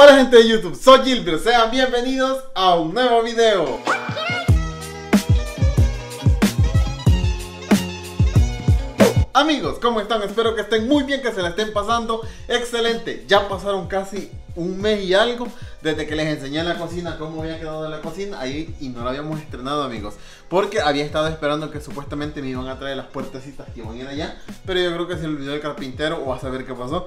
Hola gente de YouTube, soy Yilbert, sean bienvenidos a un nuevo video. Amigos, ¿cómo están? Espero que estén muy bien, que se la estén pasando excelente. Ya pasaron casi un mes y algo desde que les enseñé en la cocina cómo había quedado en la cocina ahí y no la habíamos estrenado, amigos, porque había estado esperando que supuestamente me iban a traer las puertecitas que iban a ir allá, pero yo creo que se olvidó el carpintero o a saber qué pasó,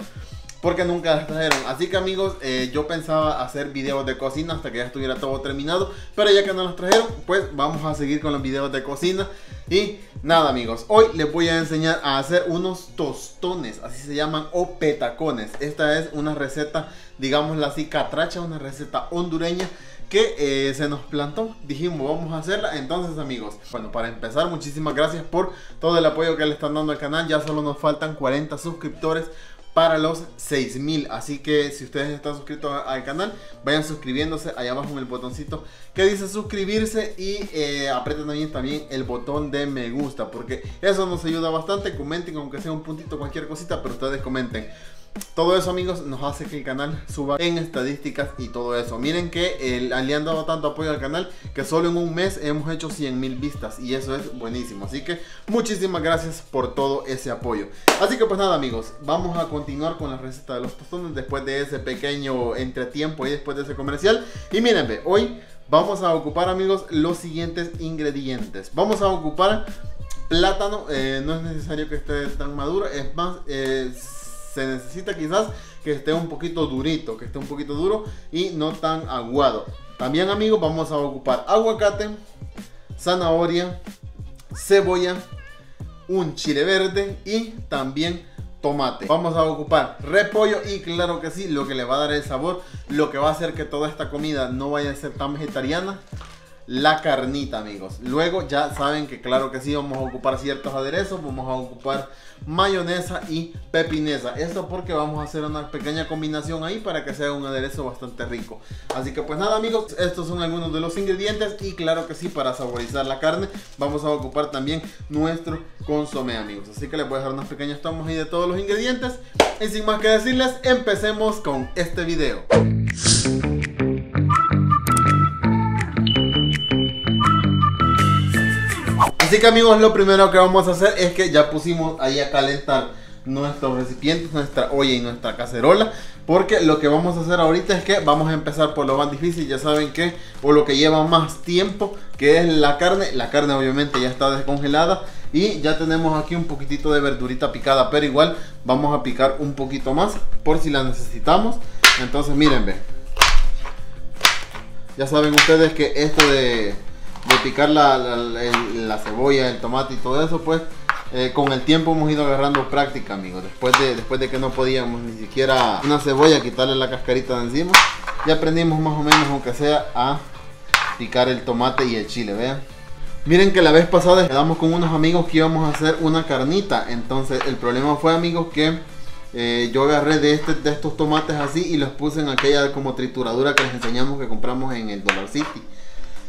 porque nunca las trajeron. Así que amigos, yo pensaba hacer videos de cocina hasta que ya estuviera todo terminado, pero ya que no las trajeron, pues vamos a seguir con los videos de cocina. Y nada amigos, hoy les voy a enseñar a hacer unos tostones, así se llaman, o petacones. Esta es una receta, digámosla así, catracha, una receta hondureña que se nos plantó, dijimos vamos a hacerla. Entonces amigos, bueno, para empezar, muchísimas gracias por todo el apoyo que le están dando al canal. Ya solo nos faltan 40 suscriptores para los 6000, así que si ustedes están suscritos al canal, vayan suscribiéndose allá abajo en el botoncito que dice suscribirse, y aprieten también el botón de me gusta, porque eso nos ayuda bastante. Comenten, aunque sea un puntito, cualquier cosita, pero ustedes comenten. Todo eso amigos nos hace que el canal suba en estadísticas y todo eso. Miren que le han dado tanto apoyo al canal que solo en un mes hemos hecho 100.000 vistas, y eso es buenísimo. Así que muchísimas gracias por todo ese apoyo. Así que pues nada amigos, vamos a continuar con la receta de los tostones después de ese pequeño entretiempo y después de ese comercial. Y miren, hoy vamos a ocupar amigos los siguientes ingredientes. Vamos a ocupar plátano, no es necesario que esté tan maduro, es más... se necesita quizás que esté un poquito durito, que esté un poquito duro y no tan aguado. También amigos vamos a ocupar aguacate, zanahoria, cebolla, un chile verde y también tomate. Vamos a ocupar repollo y claro que sí, lo que le va a dar el sabor, lo que va a hacer que toda esta comida no vaya a ser tan vegetariana, la carnita amigos. Luego ya saben que claro que sí vamos a ocupar ciertos aderezos, vamos a ocupar mayonesa y pepinesa, esto porque vamos a hacer una pequeña combinación ahí para que sea un aderezo bastante rico. Así que pues nada amigos, estos son algunos de los ingredientes, y claro que sí, para saborizar la carne vamos a ocupar también nuestro consomé amigos. Así que les voy a dejar unas pequeñas tomas ahí de todos los ingredientes, y sin más que decirles, empecemos con este video. Así que amigos, lo primero que vamos a hacer es que ya pusimos ahí a calentar nuestros recipientes, nuestra olla y nuestra cacerola, porque lo que vamos a hacer ahorita es que vamos a empezar por lo más difícil, ya saben que, o lo que lleva más tiempo, que es la carne. La carne obviamente ya está descongelada y ya tenemos aquí un poquitito de verdurita picada, pero igual vamos a picar un poquito más por si la necesitamos. Entonces miren, ya saben ustedes que esto de picar la cebolla, el tomate y todo eso, pues con el tiempo hemos ido agarrando práctica amigos. Después de que no podíamos ni siquiera una cebolla quitarle la cascarita de encima, ya aprendimos más o menos, aunque sea, a picar el tomate y el chile. Vean, miren que la vez pasada quedamos con unos amigos que íbamos a hacer una carnita. Entonces el problema fue amigos que yo agarré de estos tomates así y los puse en aquella como trituradura que les enseñamos, que compramos en el Dollar City.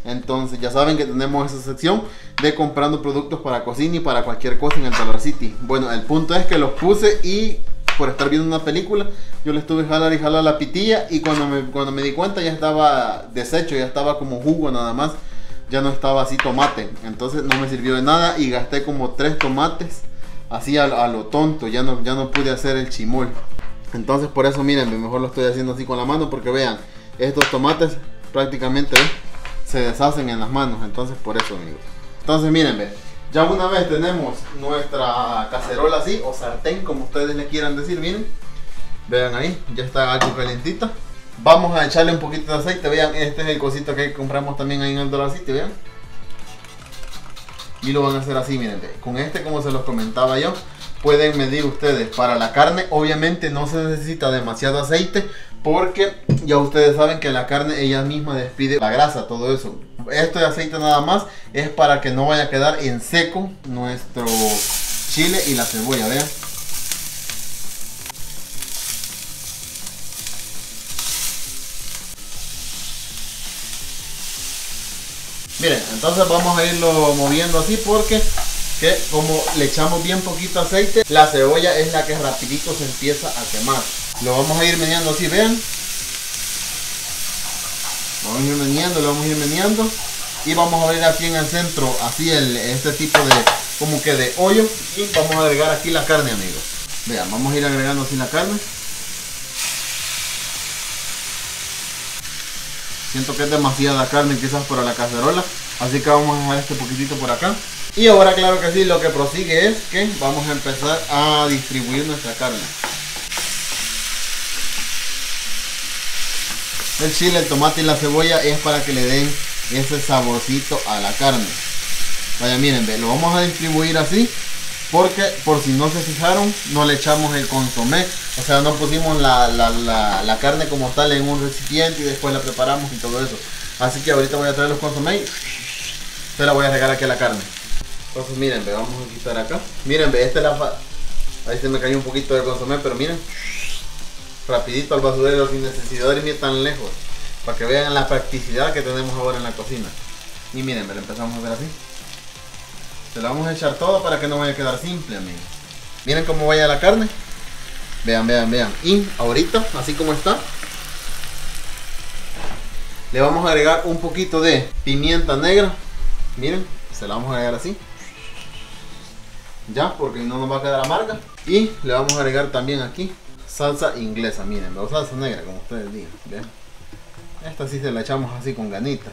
Entonces ya saben que tenemos esa sección de comprando productos para cocina y para cualquier cosa en el Dollar City. Bueno, el punto es que los puse y por estar viendo una película yo le estuve jalar y jalar la pitilla, y cuando me di cuenta ya estaba deshecho, ya estaba como jugo nada más, ya no estaba así tomate. Entonces no me sirvió de nada y gasté como 3 tomates así a lo tonto, ya no pude hacer el chimol. Entonces por eso miren, mejor lo estoy haciendo así con la mano, porque vean, estos tomates prácticamente se deshacen en las manos. Entonces por eso amigos, entonces miren, ya una vez tenemos nuestra cacerola así, o sartén, como ustedes le quieran decir. Miren, vean ahí, ya está algo calientita. Vamos a echarle un poquito de aceite. Vean, este es el cosito que compramos también ahí en el Dollar City, vean, y lo van a hacer así. Miren, con este, como se los comentaba yo, pueden medir ustedes. Para la carne obviamente no se necesita demasiado aceite, porque ya ustedes saben que la carne ella misma despide la grasa, todo eso. Esto de aceite nada más es para que no vaya a quedar en seco nuestro chile y la cebolla, vean. Miren, entonces vamos a irlo moviendo así, porque que como le echamos bien poquito aceite, la cebolla es la que rapidito se empieza a quemar. Lo vamos a ir mediando así, vean. meneando, lo vamos a ir meneando. Y vamos a abrir aquí en el centro, así este tipo de, como que de hoyo. Y vamos a agregar aquí la carne, amigos. Vean, vamos a ir agregando así la carne. Siento que es demasiada carne quizás para la cacerola, así que vamos a dejar este poquitito por acá. Y ahora, claro que sí, lo que prosigue es que vamos a empezar a distribuir nuestra carne. El chile, el tomate y la cebolla es para que le den ese saborcito a la carne. Vaya, miren, ve, lo vamos a distribuir así, porque por si no se fijaron, no le echamos el consomé. O sea, no pusimos la carne como tal en un recipiente y después la preparamos y todo eso. Así que ahorita voy a traer los consomé y se la voy a regar aquí a la carne. Entonces miren, ve, vamos a quitar acá. Miren, ve, ahí se me cayó un poquito de consomé, pero miren, rapidito al basurero sin necesidad de ir tan lejos, para que vean la practicidad que tenemos ahora en la cocina. Y miren, ve, empezamos a ver así. Se la vamos a echar todo para que no vaya a quedar simple, amigos. Miren cómo vaya la carne. Vean, vean, vean. Y ahorita, así como está, le vamos a agregar un poquito de pimienta negra. Miren, se la vamos a agregar así. Ya, porque no nos va a quedar amarga. Y le vamos a agregar también aquí salsa inglesa, miren, o salsa negra, como ustedes digan. Vean. Esta sí se la echamos así con ganitas,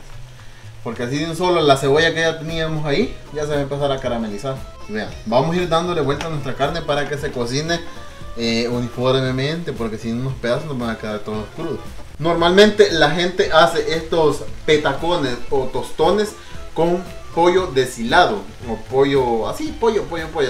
porque así de un solo la cebolla que ya teníamos ahí ya se va a empezar a caramelizar. Vean, vamos a ir dándole vuelta a nuestra carne para que se cocine uniformemente, porque si no, unos pedazos nos van a quedar todos crudos. Normalmente la gente hace estos petacones o tostones con pollo deshilado, o pollo así, pollo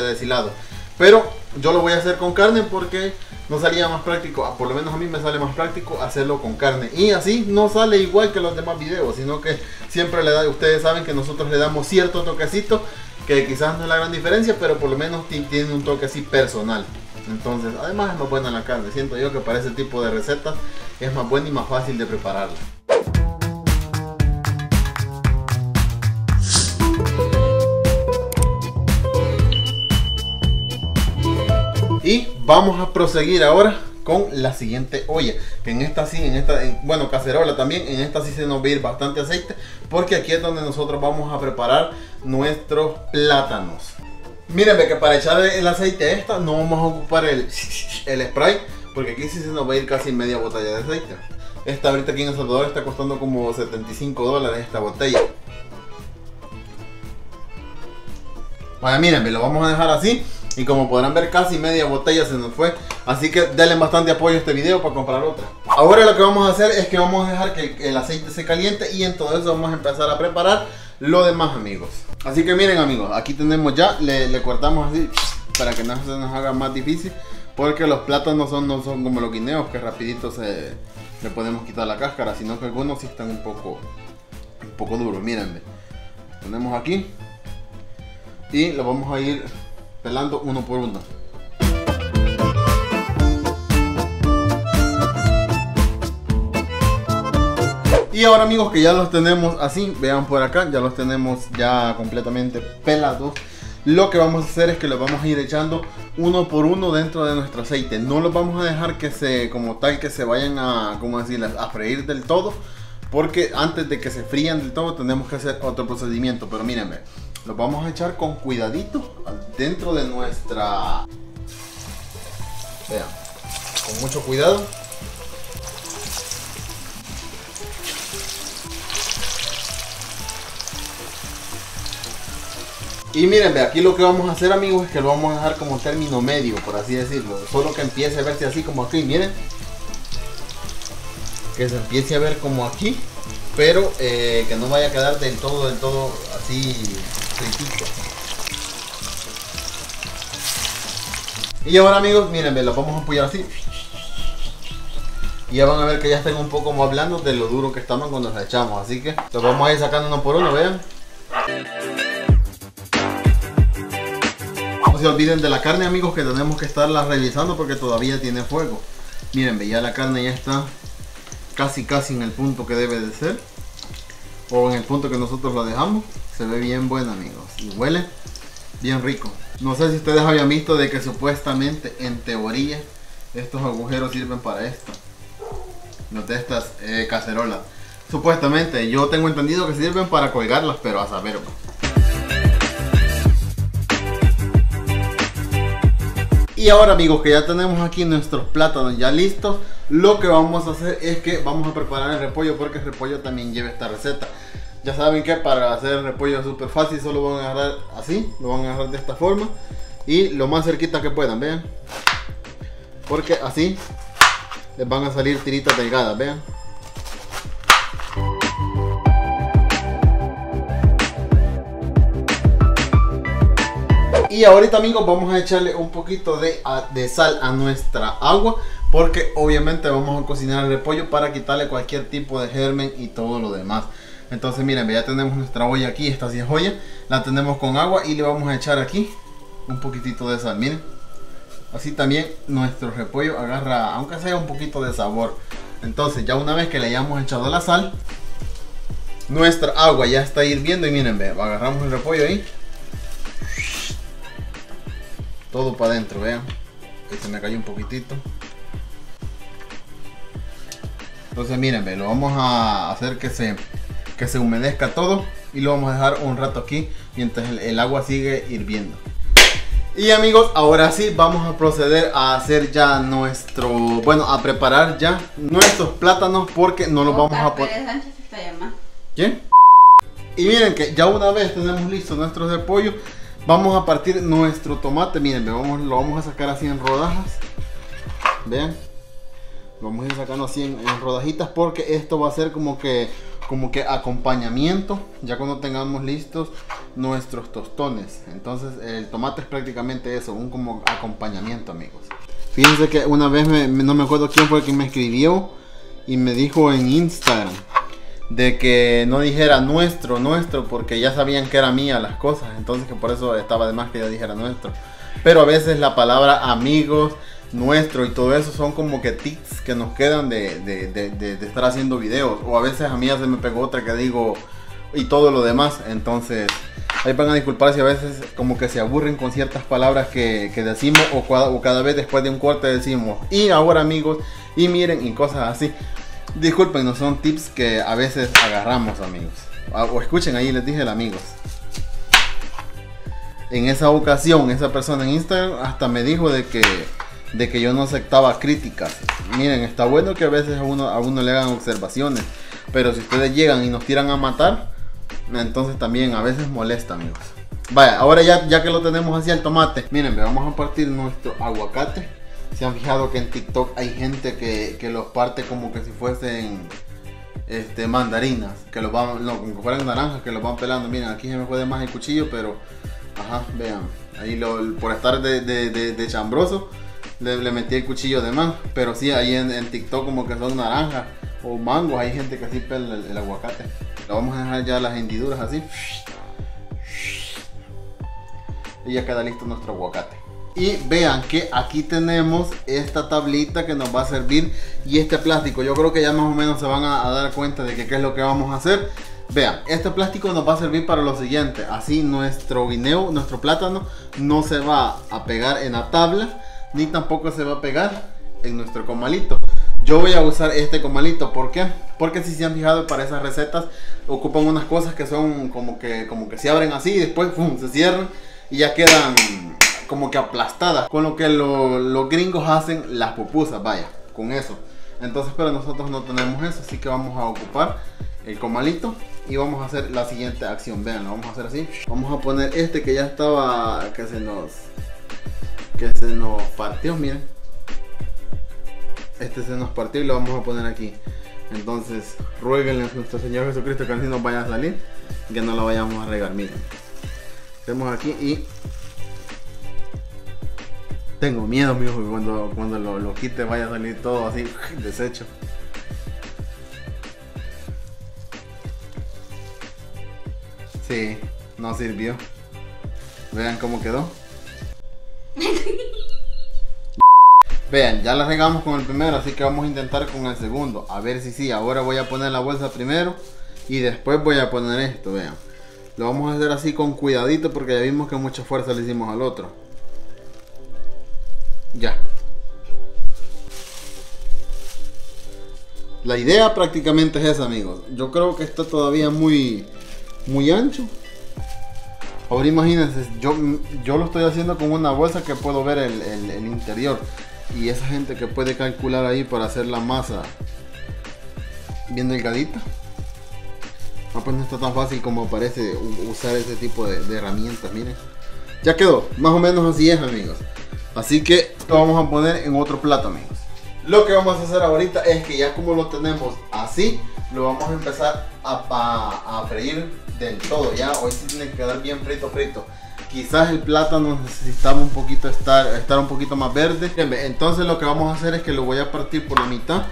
deshilado. Pero yo lo voy a hacer con carne porque no salía más práctico, por lo menos a mí me sale más práctico hacerlo con carne. Y así no sale igual que los demás videos, sino que siempre le da, ustedes saben que nosotros le damos cierto toquecito, que quizás no es la gran diferencia, pero por lo menos tiene un toque así personal. Entonces, además es más buena la carne, siento yo que para ese tipo de recetas es más buena y más fácil de prepararla. Y vamos a proseguir ahora con la siguiente olla, que en esta sí, bueno, cacerola también, en esta sí se nos va a ir bastante aceite, porque aquí es donde nosotros vamos a preparar nuestros plátanos. Mírenme que para echar el aceite a esta no vamos a ocupar el spray, porque aquí sí se nos va a ir casi media botella de aceite. Esta ahorita aquí en El Salvador está costando como $75 esta botella. Vaya, mírenme, lo vamos a dejar así. Y como podrán ver, casi media botella se nos fue. Así que denle bastante apoyo a este video para comprar otra. Ahora lo que vamos a hacer es que vamos a dejar que el aceite se caliente. Y entonces vamos a empezar a preparar lo demás, amigos. Así que miren, amigos, aquí tenemos ya. Le cortamos así para que no se nos haga más difícil, porque los plátanos no son como los guineos, que rapidito le podemos quitar la cáscara, sino que algunos sí están un poco duros. Mírenme, tenemos aquí y lo vamos a ir pelando uno por uno. Y ahora, amigos, que ya los tenemos así, vean por acá, ya los tenemos ya completamente pelados. Lo que vamos a hacer es que los vamos a ir echando uno por uno dentro de nuestro aceite. No los vamos a dejar que se vayan a, ¿cómo decir?, a freír del todo, porque antes de que se frían del todo tenemos que hacer otro procedimiento. Pero mírenme, los vamos a echar con cuidadito dentro de nuestra... Vean, con mucho cuidado. Y miren, aquí lo que vamos a hacer, amigos, es que lo vamos a dejar como término medio, por así decirlo. Solo que empiece a verse así como aquí, miren. Que se empiece a ver como aquí, pero que no vaya a quedar del todo así fritito. Y ahora, amigos, miren, los vamos a apoyar así. Y ya van a ver que ya están un poco más blandos de lo duro que estaban cuando los echamos. Así que los vamos a ir sacando uno por uno, vean. No se olviden de la carne, amigos, que tenemos que estarla revisando porque todavía tiene fuego. Miren, ya la carne ya está casi en el punto que debe de ser, o en el punto que nosotros la dejamos. Se ve bien buena, amigos, y huele bien rico. No sé si ustedes habían visto de que supuestamente, en teoría, estos agujeros sirven para esto, no, de estas cacerolas. Supuestamente, yo tengo entendido que sirven para colgarlas, pero a saber. Y ahora, amigos, que ya tenemos aquí nuestros plátanos ya listos, lo que vamos a hacer es que vamos a preparar el repollo, porque el repollo también lleva esta receta. Ya saben que para hacer el repollo es súper fácil, solo van a agarrar así, lo van a agarrar de esta forma y lo más cerquita que puedan, vean, porque así les van a salir tiritas delgadas, vean. Y ahorita, amigos, vamos a echarle un poquito de sal a nuestra agua, porque obviamente vamos a cocinar el repollo para quitarle cualquier tipo de germen y todo lo demás. Entonces miren, ya tenemos nuestra olla aquí, esta sí es olla, la tenemos con agua y le vamos a echar aquí un poquitito de sal, miren. Así también nuestro repollo agarra, aunque sea un poquito de sabor. Entonces ya una vez que le hayamos echado la sal, nuestra agua ya está hirviendo y miren, agarramos el repollo ahí. Todo para adentro, vean. Este me cayó un poquitito. Entonces miren, lo vamos a hacer que se humedezca todo y lo vamos a dejar un rato aquí mientras el agua sigue hirviendo. Y amigos, ahora sí vamos a proceder a hacer ya nuestro, bueno, a preparar ya nuestros plátanos, porque no los vamos a poner. ¿Quién? Y miren que ya una vez tenemos listo nuestro repollo, vamos a partir nuestro tomate. Miren, lo vamos a sacar así en rodajas. Vean, lo vamos a ir sacando así en rodajitas, porque esto va a ser como que acompañamiento ya cuando tengamos listos nuestros tostones. Entonces el tomate es prácticamente eso, un como acompañamiento, amigos. Fíjense que una vez no me acuerdo quién fue quien me escribió y me dijo en Instagram de que no dijera nuestro, porque ya sabían que era mía las cosas, entonces que por eso estaba de más que yo dijera nuestro. Pero a veces la palabra amigos, nuestro y todo eso son como que tics que nos quedan de estar haciendo videos, o a veces a mí ya se me pegó otra que digo y todo lo demás. Entonces ahí van a disculpar si a veces como que se aburren con ciertas palabras que decimos, o cada vez después de un corte decimos y ahora amigos, y miren, y cosas así. Disculpen, no son tips que a veces agarramos, amigos. O escuchen, ahí les dije el amigos. En esa ocasión, esa persona en Instagram hasta me dijo de que yo no aceptaba críticas. Miren, está bueno que a veces a uno le hagan observaciones, pero si ustedes llegan y nos tiran a matar, entonces también a veces molesta, amigos. Vaya, ahora ya que lo tenemos hacia el tomate, miren, vamos a partir nuestro aguacate. Se han fijado que en TikTok hay gente que los parte como que si fuesen mandarinas, que los van, no, como que fueran naranjas, que los van pelando. Miren, aquí se me puede más el cuchillo, pero ajá, vean, ahí por estar de chambroso le metí el cuchillo de más. Pero sí, ahí en TikTok como que son naranjas o mangos, hay gente que así pela el aguacate. Lo vamos a dejar ya las hendiduras así y ya queda listo nuestro aguacate. Y vean que aquí tenemos esta tablita que nos va a servir, y este plástico, yo creo que ya más o menos se van a dar cuenta de que qué es lo que vamos a hacer. Vean, este plástico nos va a servir para lo siguiente, así nuestro guineo, nuestro plátano no se va a pegar en la tabla, ni tampoco se va a pegar en nuestro comalito. Yo voy a usar este comalito, ¿por qué? Porque si se han fijado, para esas recetas ocupan unas cosas que son como que se abren así y después ¡fum!, se cierran y ya quedan como que aplastadas, con lo que los gringos hacen las pupusas, vaya, con eso. Entonces, pero nosotros no tenemos eso, así que vamos a ocupar el comalito y vamos a hacer la siguiente acción. Vean, lo vamos a hacer así, vamos a poner este que ya estaba, que se nos partió, miren, este se nos partió y lo vamos a poner aquí. Entonces ruéguenle a nuestro Señor Jesucristo que así nos vaya a salir, que no lo vayamos a regar. Miren, hacemos aquí y tengo miedo, mijo, que cuando lo quite vaya a salir todo así, deshecho. Sí, no sirvió. Vean cómo quedó. Vean, ya la regamos con el primero, así que vamos a intentar con el segundo. A ver si sí, ahora voy a poner la bolsa primero y después voy a poner esto, vean. Lo vamos a hacer así con cuidadito, porque ya vimos que mucha fuerza le hicimos al otro. Ya. La idea prácticamente es esa, amigos. Yo creo que está todavía muy ancho. Ahora imagínense, yo lo estoy haciendo con una bolsa que puedo ver el interior. Y esa gente que puede calcular ahí para hacer la masa bien delgadita. Ah, pues no está tan fácil como parece usar ese tipo de herramientas, miren. Ya quedó, más o menos así es, amigos. Así que lo vamos a poner en otro plato, amigos. Lo que vamos a hacer ahorita es que ya como lo tenemos así, lo vamos a empezar a freír del todo, ya. Hoy sí tiene que quedar bien frito. Quizás el plátano necesitaba un poquito estar un poquito más verde. Entonces lo que vamos a hacer es que lo voy a partir por la mitad,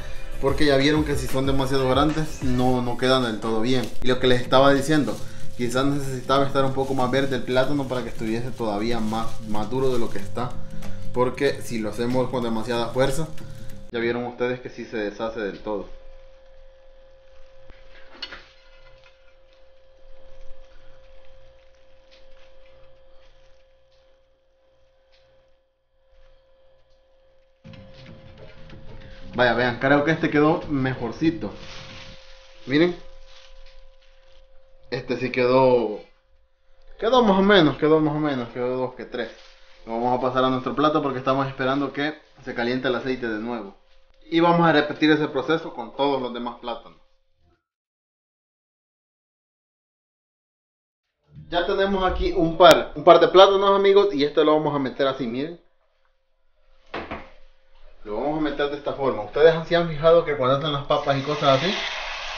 porque ya vieron que si son demasiado grandes no quedan del todo bien. Y lo que les estaba diciendo, quizás necesitaba estar un poco más verde el plátano para que estuviese todavía más duro de lo que está, porque si lo hacemos con demasiada fuerza, ya vieron ustedes que sí se deshace del todo. Vaya, vean, creo que este quedó mejorcito. Miren. Este sí quedó... Quedó más o menos, quedó 2 que 3. Lo vamos a pasar a nuestro plato porque estamos esperando que se caliente el aceite de nuevo. Y vamos a repetir ese proceso con todos los demás plátanos. Ya tenemos aquí un par de plátanos, amigos, y este lo vamos a meter así, miren. Lo vamos a meter de esta forma. Ustedes se han fijado que cuando hacen las papas y cosas así,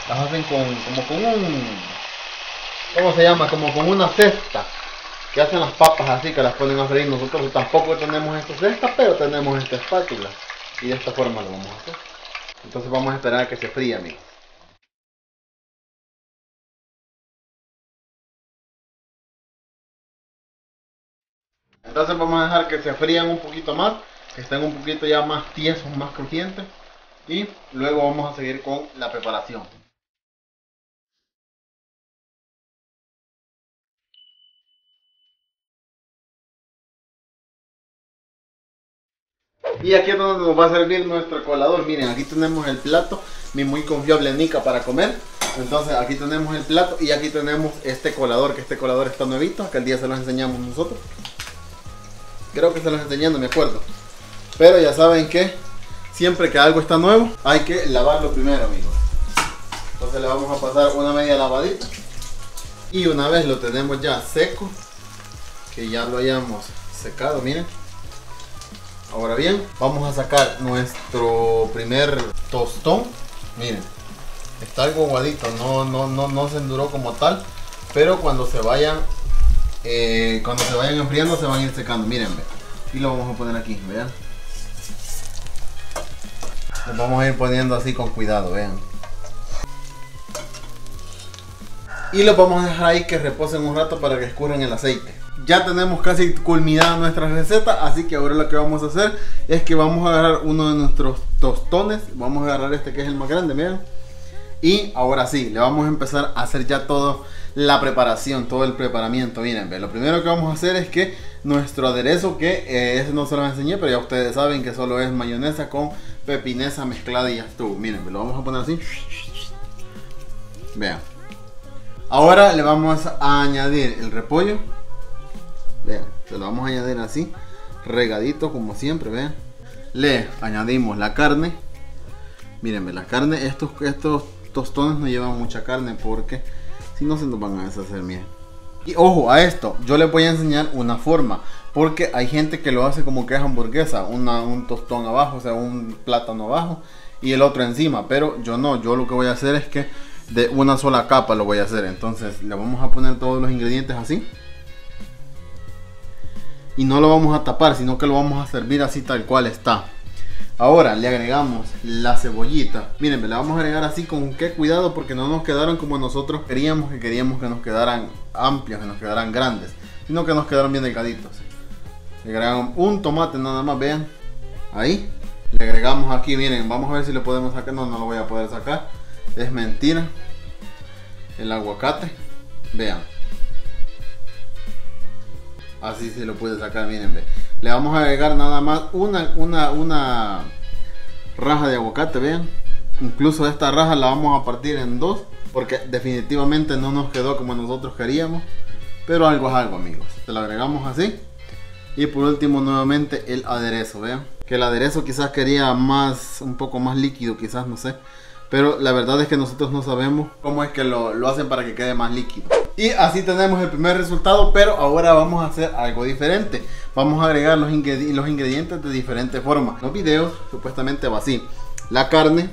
las hacen como con un... ¿Cómo se llama? Como con una cesta. Que hacen las papas así, que las ponen a freír. Nosotros tampoco tenemos esta cesta, pero tenemos esta espátula. Y de esta forma lo vamos a hacer. Entonces vamos a esperar a que se fríe, amigos. Entonces vamos a dejar que se frían un poquito más. Que estén un poquito ya más tiesos, más crujientes, y luego vamos a seguir con la preparación. Y aquí es donde nos va a servir nuestro colador. Miren, aquí tenemos el plato, mi muy confiable Nica para comer. Entonces aquí tenemos el plato y aquí tenemos este colador, que este colador está nuevito, aquel día se los enseñamos nosotros. Creo que se los enseñé, no me acuerdo. Pero ya saben que siempre que algo está nuevo hay que lavarlo primero, amigos. Entonces le vamos a pasar una media lavadita. Y una vez lo tenemos ya seco, que ya lo hayamos secado, miren. Ahora bien, vamos a sacar nuestro primer tostón. Miren, está algo aguadito, no se enduró como tal. Pero cuando se vayan enfriando se van a ir secando, miren. Y lo vamos a poner aquí, vean. Los vamos a ir poniendo así con cuidado, vean. Y los vamos a dejar ahí que reposen un rato para que escurran el aceite. Ya tenemos casi culminada nuestra receta, así que ahora lo que vamos a hacer es que vamos a agarrar uno de nuestros tostones. Vamos a agarrar este que es el más grande, miren. Y ahora sí, le vamos a empezar a hacer ya todo la preparación, todo el preparamiento. Miren, lo primero que vamos a hacer es que nuestro aderezo, que ese no se lo enseñé, pero ya ustedes saben que solo es mayonesa con pepinesa mezclada y ya estuvo. Miren, lo vamos a poner así. Vean. Ahora le vamos a añadir el repollo. Vean, se lo vamos a añadir así, regadito como siempre, vean. Le añadimos la carne. Miren, la carne, estos tostones no llevan mucha carne porque si no se nos van a deshacer, miren. Y ojo a esto, yo les voy a enseñar una forma, porque hay gente que lo hace como que es hamburguesa, un tostón abajo, o sea, un plátano abajo y el otro encima, pero yo no, yo lo que voy a hacer es que de una sola capa lo voy a hacer. Entonces le vamos a poner todos los ingredientes así y no lo vamos a tapar, sino que lo vamos a servir así tal cual está. Ahora le agregamos la cebollita. Miren, la vamos a agregar así con qué cuidado, porque no nos quedaron como nosotros queríamos que nos quedaran amplios, que nos quedaran grandes, sino que nos quedaron bien delgaditos. Le agregamos un tomate nada más, vean. Ahí. Le agregamos aquí, miren, vamos a ver si lo podemos sacar. No, no lo voy a poder sacar. Es mentira. El aguacate. Vean. Así se lo puede sacar, miren, ve. Le vamos a agregar nada más una raja de aguacate, vean. Incluso esta raja la vamos a partir en dos, porque definitivamente no nos quedó como nosotros queríamos. Pero algo es algo, amigos. Te lo agregamos así. Y por último, nuevamente el aderezo, vean. Que el aderezo quizás quería más, un poco más líquido, quizás, no sé. Pero la verdad es que nosotros no sabemos cómo es que lo hacen para que quede más líquido. Y así tenemos el primer resultado, pero ahora vamos a hacer algo diferente. Vamos a agregar los ingredientes de diferentes formas. Los videos supuestamente va así. La carne.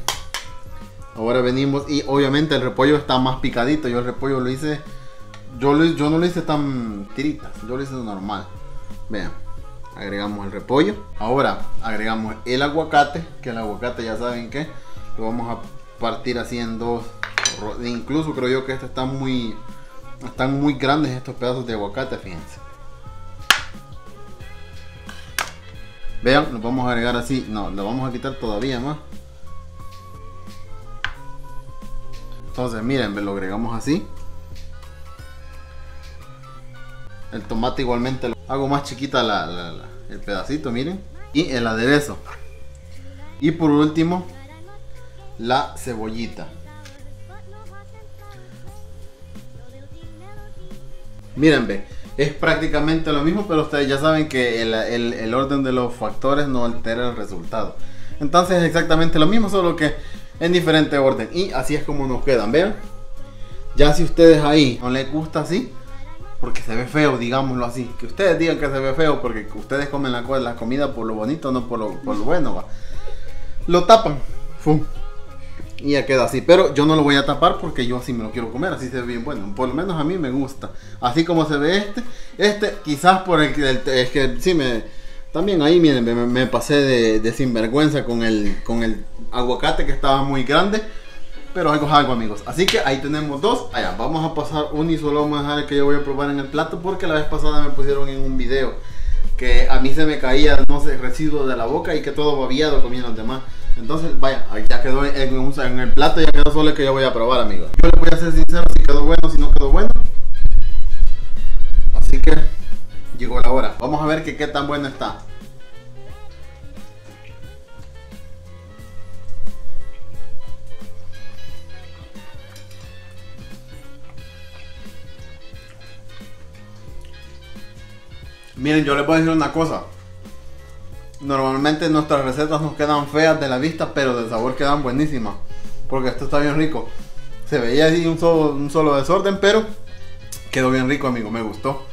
Ahora venimos y obviamente el repollo está más picadito. Yo el repollo lo hice... Yo no lo hice tan tiritas, yo lo hice normal. Vean, agregamos el repollo. Ahora agregamos el aguacate, que el aguacate ya saben que lo vamos a partir así en dos. Incluso creo yo que estos están muy grandes, estos pedazos de aguacate, fíjense. Vean, lo vamos a agregar así, no, lo vamos a quitar todavía más. Entonces miren, lo agregamos así. El tomate igualmente lo hago más chiquita el pedacito, miren. Y el aderezo. Y por último, la cebollita. Miren, ve, es prácticamente lo mismo, pero ustedes ya saben que el orden de los factores no altera el resultado. Entonces es exactamente lo mismo, solo que en diferente orden. Y así es como nos quedan, vean. Ya si ustedes ahí no les gusta así, porque se ve feo, digámoslo así, que ustedes digan que se ve feo, porque ustedes comen la comida por lo bonito, no por lo bueno, va. Lo tapan, ¡fum! Y ya queda así, pero yo no lo voy a tapar porque yo así me lo quiero comer, así se ve bien bueno, por lo menos a mí me gusta, así como se ve este quizás por es que sí también ahí miren, me pasé de sinvergüenza con el aguacate que estaba muy grande. Pero algo es algo, amigos. Así que ahí tenemos dos. Allá, vamos a pasar uno y solo vamos a dejar el que yo voy a probar en el plato, porque la vez pasada me pusieron en un video que a mí se me caía, no sé, residuo de la boca y que todo babiado comían los demás. Entonces, vaya, ya quedó en el plato, ya quedó solo el que yo voy a probar, amigos. Yo les voy a ser sincero si quedó bueno, si no quedó bueno. Así que llegó la hora. Vamos a ver que qué tan bueno está. Miren, yo les voy a decir una cosa. Normalmente nuestras recetas nos quedan feas de la vista, pero del sabor quedan buenísimas, porque esto está bien rico. Se veía así un solo desorden, pero quedó bien rico, amigos, me gustó.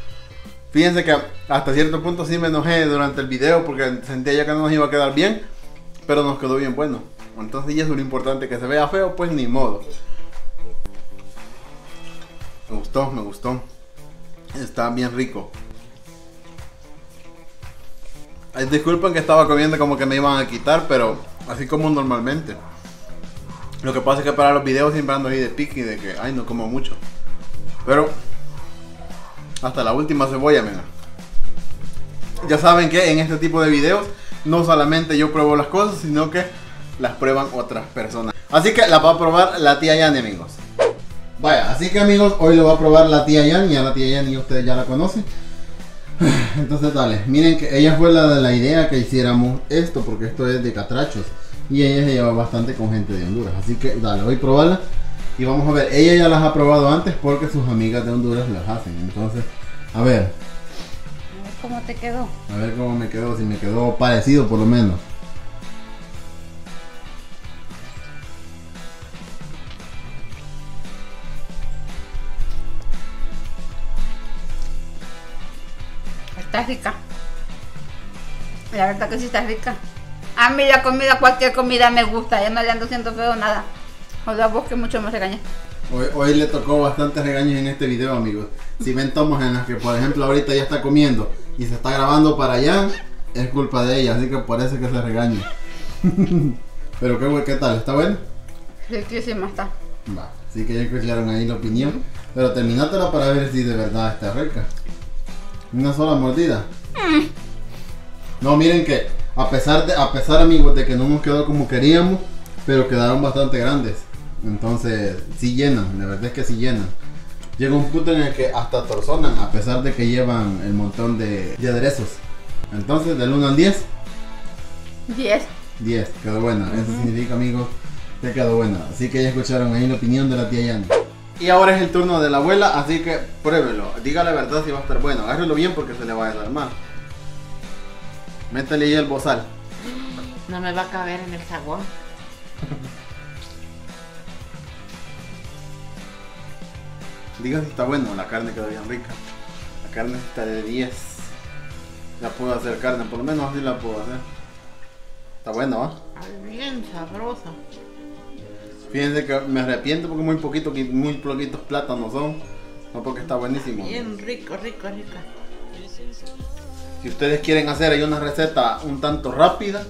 Fíjense que hasta cierto punto sí me enojé durante el video, porque sentía ya que no nos iba a quedar bien, pero nos quedó bien bueno. Entonces ya es lo importante, que se vea feo, pues ni modo. Me gustó, me gustó. Está bien rico. Disculpen que estaba comiendo como que me iban a quitar, pero así como normalmente. Lo que pasa es que para los videos siempre ando ahí de piqui, de que, ay, no como mucho. Pero hasta la última cebolla, mira. Ya saben que en este tipo de videos no solamente yo pruebo las cosas, sino que las prueban otras personas. Así que la va a probar la tía Yani, amigos. Vaya, así que amigos, hoy lo va a probar la tía Yani. Ya la tía Yani ustedes ya la conocen. Entonces dale, miren que ella fue la de la idea que hiciéramos esto, porque esto es de catrachos y ella se lleva bastante con gente de Honduras. Así que dale, voy a probarla y vamos a ver. Ella ya las ha probado antes porque sus amigas de Honduras las hacen. Entonces, a ver cómo te quedó. A ver cómo me quedó, si me quedó parecido por lo menos. Está rica, la verdad que sí está rica. A mí la comida, cualquier comida me gusta, ya no le ando siendo feo nada. O sea, vos que mucho me regañé. Hoy le tocó bastantes regaños en este video, amigos. Si ven tomas en las que, por ejemplo, ahorita ella está comiendo y se está grabando para allá, es culpa de ella, así que parece que se regaña. Pero qué tal, ¿está bueno? Riquísima está. Va, así que ya escucharon ahí la opinión, pero terminátela para ver si de verdad está rica. Una sola mordida. No, miren que a pesar amigos de que no nos quedó como queríamos, pero quedaron bastante grandes. Entonces sí llenan, la verdad es que sí llenan. Llega un punto en el que hasta torzonan, a pesar de que llevan el montón de aderezos. Entonces del 1 al 10. 10. 10, quedó buena. Eso significa, amigos, Te quedó buena, así que ya escucharon ahí la opinión de la tía Yana. Y ahora es el turno de la abuela, así que pruébelo. Diga la verdad si va a estar bueno. Agárrelo bien porque se le va a desarmar. Métale ahí el bozal. No me va a caber en el sabor. Diga si está bueno, la carne quedó bien rica. La carne está de 10. Ya puedo hacer carne, por lo menos así la puedo hacer. Está bueno, ¿va? Bien sabrosa. Fíjense que me arrepiento porque muy poquitos plátanos son. No, porque está buenísimo. Bien rico, rico, rico. Si ustedes quieren hacer, hay una receta un tanto rápida.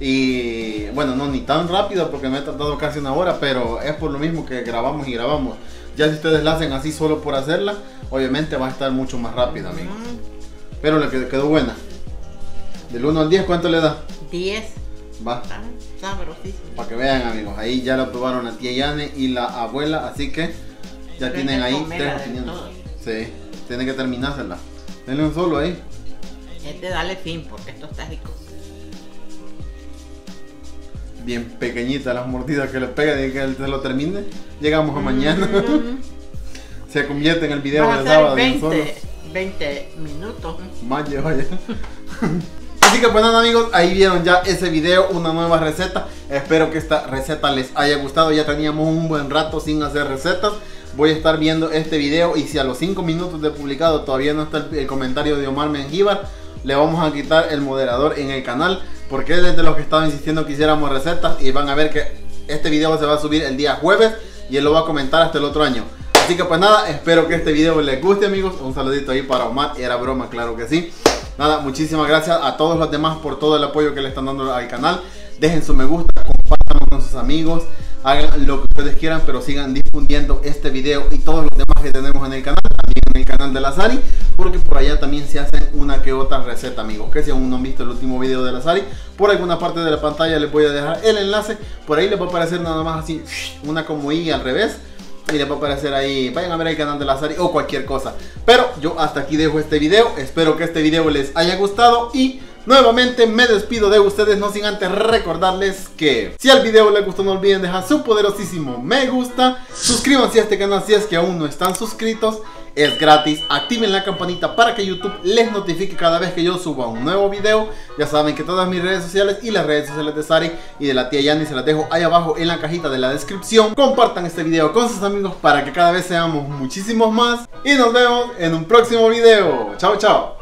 Y bueno, no ni tan rápida porque me he tardado casi una hora, pero es por lo mismo que grabamos y grabamos. Ya si ustedes la hacen así solo por hacerla, obviamente va a estar mucho más rápida, amigos. Pero la que quedó buena. Del 1 al 10, ¿cuánto le da? 10. Va. Para que vean, amigos, ahí ya lo probaron la tía Yane y la abuela, así que ya pero tienen ahí tres opiniones. Sí, tienen que terminársela. Denle un solo ahí. Este dale fin porque esto está rico. Bien pequeñita las mordidas que le pega y que él se lo termine. Llegamos a mañana. Se convierte en el video del sábado. 20 minutos. Más lleva ya. Así que bueno, amigos, ahí vieron ya ese video, una nueva receta. Espero que esta receta les haya gustado. Ya teníamos un buen rato sin hacer recetas. Voy a estar viendo este video y si a los 5 minutos de publicado todavía no está el comentario de Omar Mengíbar, le vamos a quitar el moderador en el canal, porque él es de los que estaba insistiendo que hiciéramos recetas. Y van a ver que este video se va a subir el día jueves y él lo va a comentar hasta el otro año. Así que pues nada, espero que este video les guste, amigos. Un saludito ahí para Omar, era broma, claro que sí. Nada, muchísimas gracias a todos los demás por todo el apoyo que le están dando al canal. Dejen su me gusta, compártanlo con sus amigos, hagan lo que ustedes quieran, pero sigan difundiendo este video y todos los demás que tenemos en el canal, también en el canal de la Sari, porque por allá también se hacen una que otra receta, amigos. Que si aún no han visto el último video de la Sari, por alguna parte de la pantalla les voy a dejar el enlace, por ahí les va a aparecer nada más así, una como I al revés. Y les va a aparecer ahí, vayan a ver el canal de la Sari o cualquier cosa. Pero yo hasta aquí dejo este video, espero que este video les haya gustado y nuevamente me despido de ustedes, no sin antes recordarles que si al video les gustó no olviden dejar su poderosísimo me gusta, suscríbanse a este canal si es que aún no están suscritos, es gratis, activen la campanita para que YouTube les notifique cada vez que yo suba un nuevo video. Ya saben que todas mis redes sociales y las redes sociales de Sari y de la tía Yani se las dejo ahí abajo en la cajita de la descripción. Compartan este video con sus amigos para que cada vez seamos muchísimos más y nos vemos en un próximo video. Chao, chao.